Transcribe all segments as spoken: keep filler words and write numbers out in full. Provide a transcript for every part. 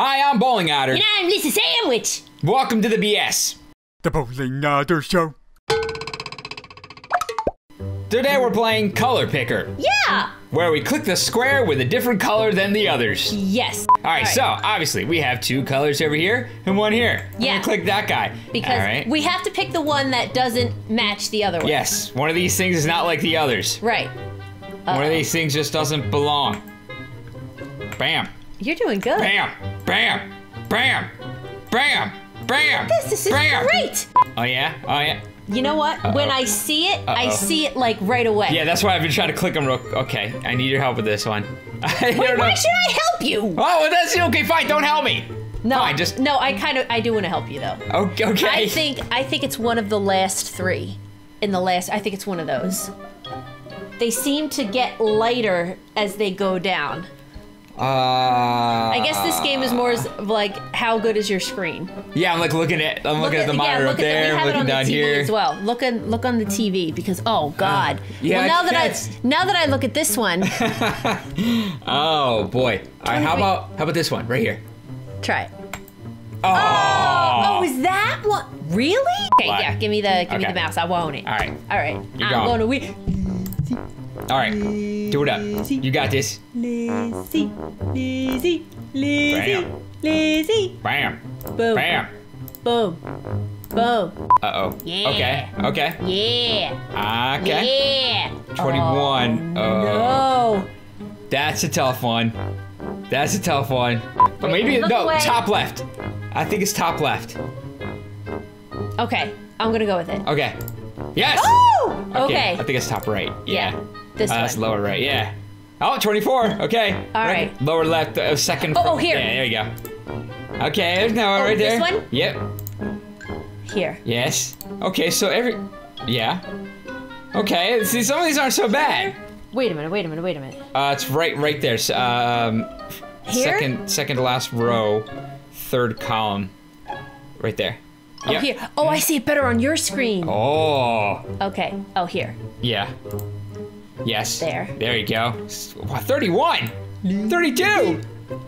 Hi, I'm Bowling Otter. And I'm Lisa Sandwich. Welcome to the B S. The Bowling Otter Show. Today we're playing Color Picker. Yeah! Where we click the square with a different color than the others. Yes. All right, All right. So obviously we have two colors over here and one here. Yeah. I'm gonna click that guy. Because All right. we have to pick the one that doesn't match the other one. Yes, one of these things is not like the others. Right. Uh-oh. One of these things just doesn't belong. Bam. You're doing good. Bam, bam, bam, bam, bam. This, this is bam. great. Oh yeah, oh yeah. You know what? Uh-oh. When I see it, uh-oh. I see it like right away. Yeah, that's why I've been trying to click them real. Okay, I need your help with this one. I Wait, don't why know. should I help you? Oh, well, that's okay. Fine, don't help me. No, fine, just no. I kind of I do want to help you though. Okay. I think I think it's one of the last three. In the last, I think it's one of those. They seem to get lighter as they go down. Uh, I guess this game is more of like how good is your screen? Yeah, I'm like looking at I'm look looking at, at the monitor yeah, up there, I'm looking down here as well. Look on look on the T V because oh god. Uh, yeah, well, now I, that I now that I look at this one. Oh boy! All right, how we, about how about this one right here? Try it. Oh! Oh, oh is that what? Really? Okay, what? yeah. Give me the give okay. me the mouse. I want it. All right. All right. You're I'm going to win. All right, do it up. You got this. Lazy, lazy, lazy, lazy. Bam. Boom. Bam. Boom. Boom. Uh oh. Yeah. Okay. Okay. Yeah. Okay. Yeah. twenty-one. Oh. No. That's a tough one. That's a tough one. But maybe no. Away. Top left. I think it's top left. Okay, I'm gonna go with it. Okay. Yes. Oh. Okay. okay. I think it's top right. Yeah. yeah. This uh, one. That's lower right, yeah. Oh, twenty-four, okay. All right. right. Lower left, uh, second. Oh, oh, here. Yeah, there you go. Okay, there's no one oh, right this there. This one? Yep. Here. Yes. Okay, so every, yeah. Okay, see, some of these aren't so bad. Wait a minute, wait a minute, wait a minute. Uh, it's right, right there. So, um, here? Second, second to last row, third column, right there. Oh, yep. here. Oh, I see it better on your screen. Oh. Okay, oh, here. Yeah. Yes. There. There you go. Wow, thirty-one! thirty-two!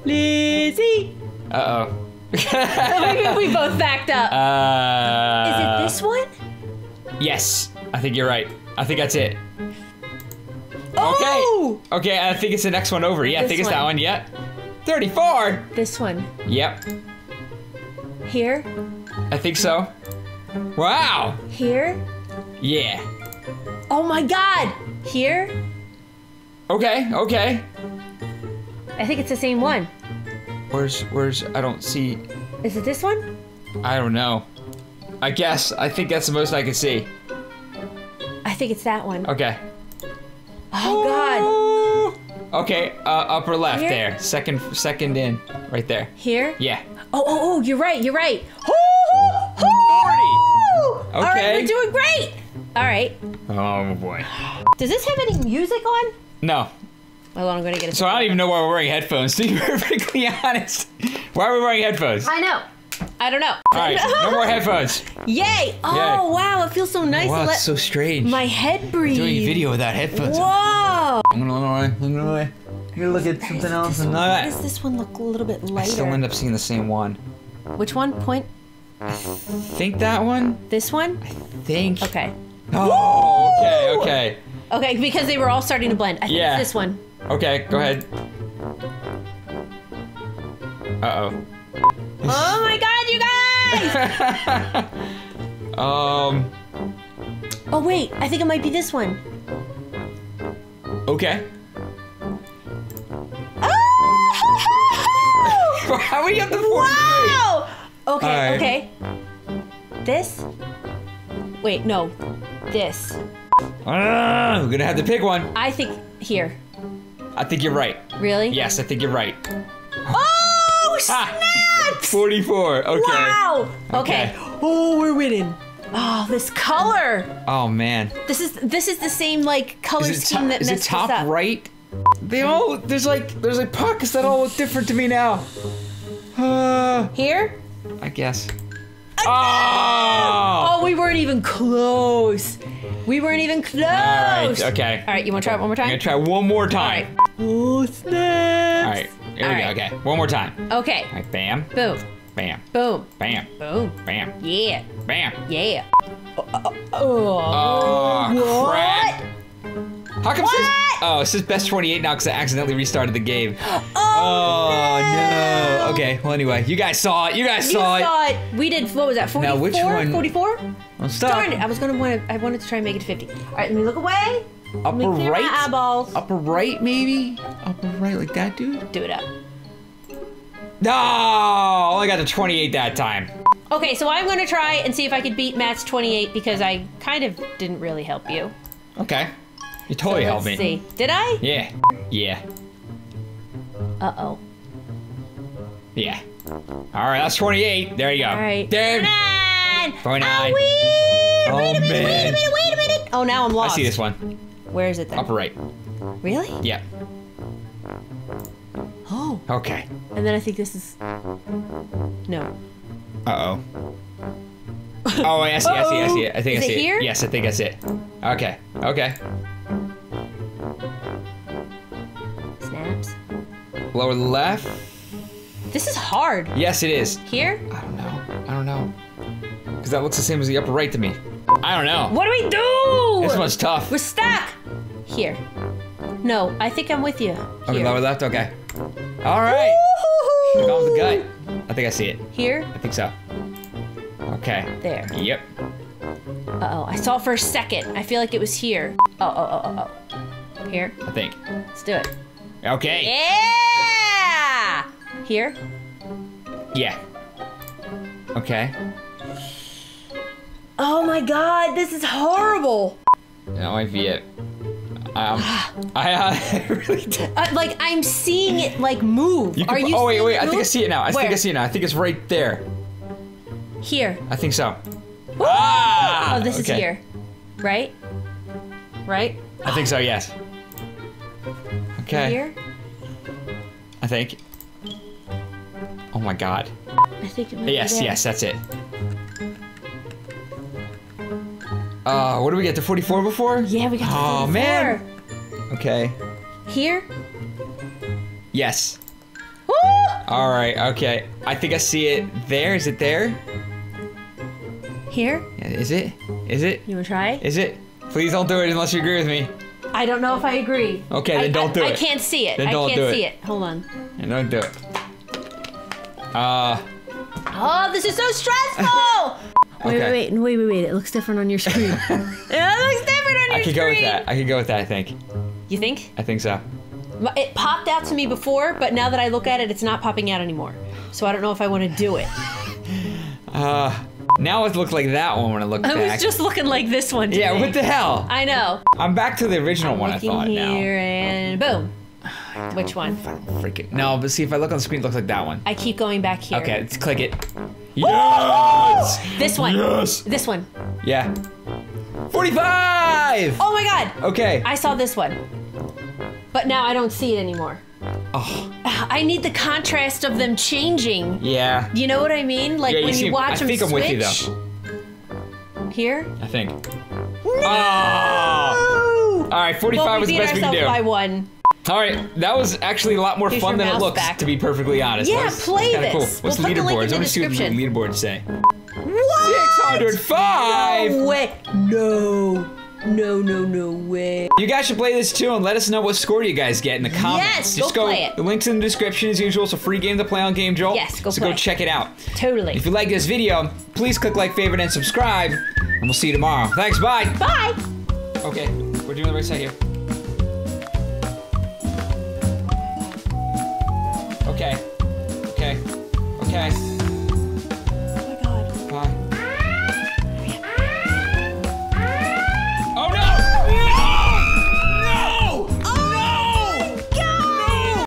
Lizzie! Uh-oh. Maybe we both backed up. Uh, Is it this one? Yes. I think you're right. I think that's it. Oh! Okay. Okay, I think it's the next one over. Yeah, this I think it's one. that one. Yeah. thirty-four! This one. Yep. Here? I think so. Wow! Here? Yeah. Oh my god! Here? Okay, okay. I think it's the same one. Where's, where's, I don't see. Is it this one? I don't know. I guess, I think that's the most I can see. I think it's that one. Okay. Oh god. Okay, uh, upper left Here? there. Second, second in, right there. Here? Yeah. Oh, oh, oh, you're right, you're right. forty! Okay. All right, we're doing great! All right. Oh boy. Does this have any music on? No. Well, I'm gonna get it. So I don't even know why we're wearing headphones. To be perfectly honest, why are we wearing headphones? I know. I don't know. All right, no more headphones. Yay! Oh Yay. wow, it feels so nice. Wow, it's so strange. My head breathes. I'm doing a video without headphones. Whoa! I'm gonna look away. I'm gonna look away. I'm gonna look at something else and not that. Why does this one look a little bit lighter? I still end up seeing the same one. Which one? Point. I think that one. This one. I think. Okay. Oh, okay, okay. Okay, because they were all starting to blend. I think yeah. it's this one. Okay, go ahead. Uh-oh. Oh my god, you guys! um... Oh wait, I think it might be this one. Okay. Oh! How we got the four? Wow! Okay, right. okay. This? Wait, no. This. Ah, we're gonna have to pick one. I think here. I think you're right. Really? Yes, I think you're right. Oh, snaps! forty-four. Okay. Wow. Okay. okay. Oh, we're winning. Oh, this color. Oh man. This is this is the same like color scheme that messed us up. Is it top right? They all there's like there's like pockets that all look different to me now. Uh, here? I guess. Oh! Oh, we weren't even close. We weren't even close. All right, okay. All right, you want to try it one more time? I'm going to try one more time. All right. Oh, snaps. All right, Here All we right. go. Okay. One more time. Okay. All right, bam. Boom. Bam. Boom. Bam. Boom. Bam. Yeah. Bam. Yeah. Oh, oh, oh. oh crap. How come what? It says, oh, it says best twenty-eight now because I accidentally restarted the game. Oh, oh no. no. Okay, well anyway, you guys saw it. You guys you saw, saw it. it. We did, what was that, forty-four? Now which one? forty-four? Well, stop. Darn it, I was gonna want to, I wanted to try and make it fifty. All right, let me look away. Upper let me right? My eyeballs. Upper right, maybe? Upper right, like that, dude? Do it up. No, I only got to twenty-eight that time. Okay, so I'm gonna try and see if I could beat Matt's twenty-eight because I kind of didn't really help you. Okay. You totally so helped me. See. Did I? Yeah. Yeah. Uh-oh. Yeah. All right, that's twenty-eight. There you go. All right. There. twenty-nine. twenty-nine. Oh, wait. Oh, wait a minute, man. wait a minute, wait a minute. Oh, now I'm lost. I see this one. Where is it then? Upper right. Really? Yeah. Oh. Okay. And then I think this is... No. Uh-oh. Oh, I see, I see, I see it. I think I see it. Here? Yes, I think I see it. Okay. Okay. Snaps. Lower left. This is hard. Yes, it is. Here? I don't know. I don't know. Because that looks the same as the upper right to me. I don't know. What do we do? This one's tough. We're stuck. Here. No, I think I'm with you. Okay, here. Lower left? Okay. All right. Woo-hoo-hoo. Going with the gut. I think I see it. Here? I think so. Okay. There. Yep. Uh-oh, I saw for a second. I feel like it was here. Oh, oh, oh, oh, oh. Here? I think. Let's do it. Okay. Yeah! Here? Yeah. Okay. Oh my god, this is horrible! That might be it. Um, I, uh, really did. Uh, like, I'm seeing it, like, move. You can, Are you oh, wait, wait, I think I see it now. I Where? think I see it now. I think it's right there. Here. I think so. Woo! Ah! Oh, this okay. is here. Right? Right? I think so, yes. Okay. Here? I think. Oh my god. I think it might Yes, be yes, that's it. Uh, what did we get to forty-four before? Yeah, we got to forty-four. Oh man. Okay. Here? Yes. Woo! All right, okay. I think I see it there. Is it there? Here? Is it? Is it? You wanna try? Is it? Please don't do it unless you agree with me. I don't know if I agree. Okay, then I, don't do I, it. I can't see it. Then don't I can't do see it. it. Hold on. And don't do it. Uh. Oh, this is so stressful! Wait, okay. wait, wait, wait, wait, wait. It looks different on your screen. It looks different on your I could screen. go with that. I could go with that, I think. You think? I think so. It popped out to me before, but now that I look at it, it's not popping out anymore. So I don't know if I want to do it. uh. Now it looked like that one when I looked back. I was just looking like this one today. Yeah, what the hell? I know. I'm back to the original I'm one I thought here now. here and boom. Which one? Freaking no, but see if I look on the screen, it looks like that one. I keep going back here. Okay, let's click it. Yes! This one. Yes! This one. Yeah. forty-five! Oh my god! Okay. I saw this one. But now I don't see it anymore. Oh. I need the contrast of them changing. Yeah. You know what I mean? Like yeah, when you, see, you watch I them switch. I think I'm with you though. Here? I think. No! Oh! All right, forty-five well, we was the best we could do. By one. All right, that was actually a lot more Here's fun than it looks, back. to be perfectly honest. Yeah, was, play this. Cool. What's we'll the leaderboards? I want to see what the leaderboards say. What? six hundred five! No way. No. No, no, no way. You guys should play this too and let us know what score you guys get in the comments. Yes, Just go, go play it. The link's in the description as usual. It's a free game to play on Game Jolt. Yes, go so play So go check it out. Totally. If you like this video, please click like, favorite, and subscribe. And we'll see you tomorrow. Thanks, bye. Bye. Okay, we're doing the right side here. Okay.